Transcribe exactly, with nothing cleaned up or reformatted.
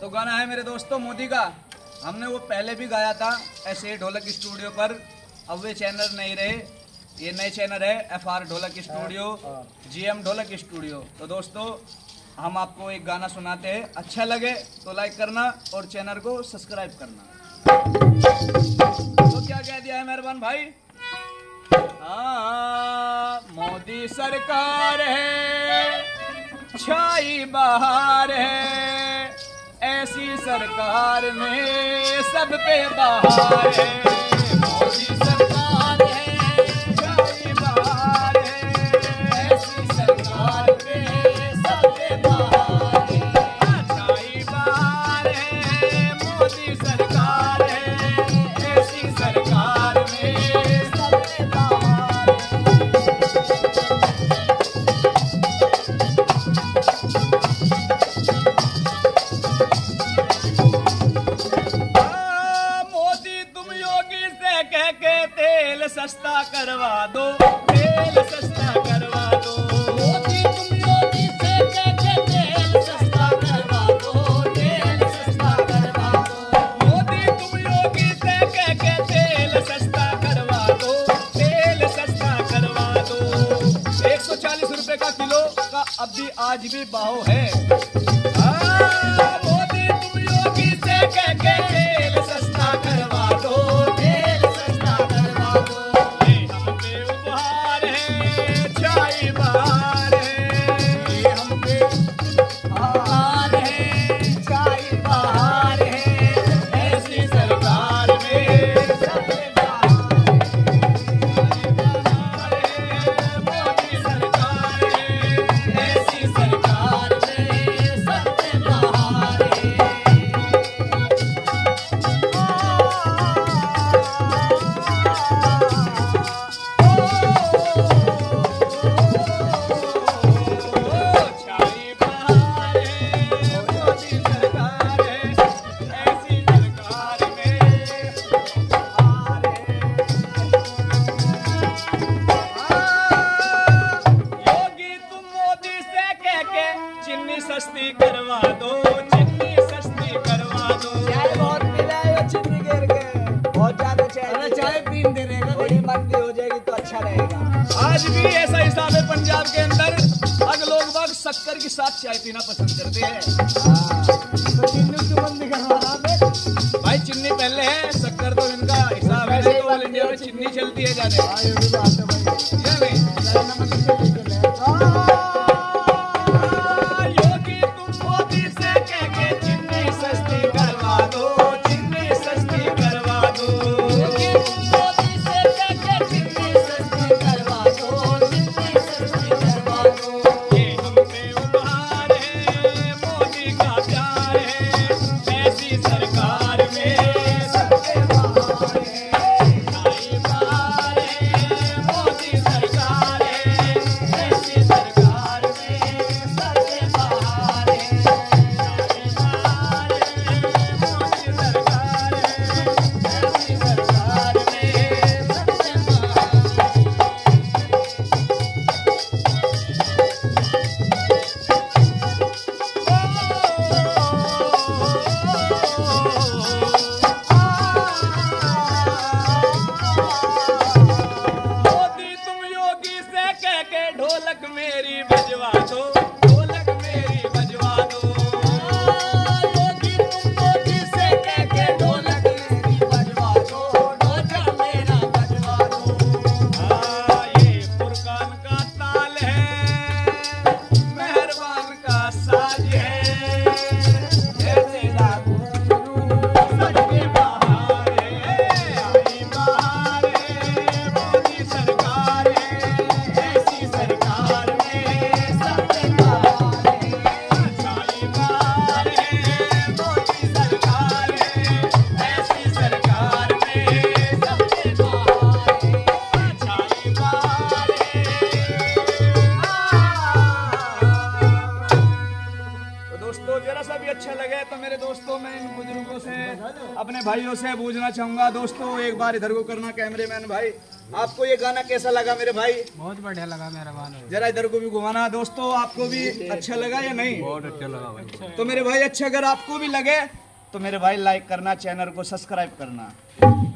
तो गाना है मेरे दोस्तों मोदी का। हमने वो पहले भी गाया था ऐसे ढोलक स्टूडियो पर। अब वे चैनल नहीं रहे, ये नए चैनल है F R Dholak studio, G M Dholak studio. तो दोस्तों हम आपको एक गाना सुनाते हैं, अच्छा लगे तो लाइक करना और चैनल को सब्सक्राइब करना। तो क्या कह दिया है मेहरबान भाई? हाँ, मोदी सरकार है छाई बहार है, ऐसी सरकार में सब पे बहार है। मोदी सरकार है छाई बहार है, ऐसी सरकार में सब पे बहार है। छाई बहार है मोदी सरकार है, ऐसी सरकार में सब पे बहार है। सस्ता करवा दो, तेल सस्ता करवा दो। मोदी तुम योगी से कहते तेल सस्ता करवा दो, तेल सस्ता करवा दो। मोदी तुम योगी से कहते तेल सस्ता करवा दो, तेल सस्ता करवा दो। एक सौ चालीस रुपए का किलो का अब भी आज भी भाव है। मोदी तुम योगी से कहते तेल सस्ता करवा दो, सस्ती करवा दो, चिन्नी सस्ती करवा दो। चाय बहुत पिलाए, चिन्नी गिर गए बहुत ज्यादा। चाय चाय पीन दे रहेगा, बड़ी मंदी हो जाएगी तो अच्छा रहेगा। आज भी ऐसा हिसाब है पंजाब के अंदर, अब लोग बाग शक्कर के साथ चाय पीना पसंद करते हैं। तो चिन्नी क्यों बंदी करवा भाई? चिन्नी पहले है, शक्कर तो इनका हिसाब है। तो ऑल इंडिया में चिन्नी चलती है जाने। Oh बुजुर्गों से, अपने भाइयों से पूछना चाहूंगा। दोस्तों एक बार इधर को करना कैमरेमैन भाई, आपको ये गाना कैसा लगा मेरे भाई? बहुत बढ़िया लगा मेरा गाना। जरा इधर को भी घुमाना। दोस्तों आपको भी अच्छा लगा या नहीं? बहुत अच्छा लगा भाई। तो मेरे भाई अच्छा अगर आपको भी लगे तो मेरे भाई लाइक करना, चैनल को सब्सक्राइब करना।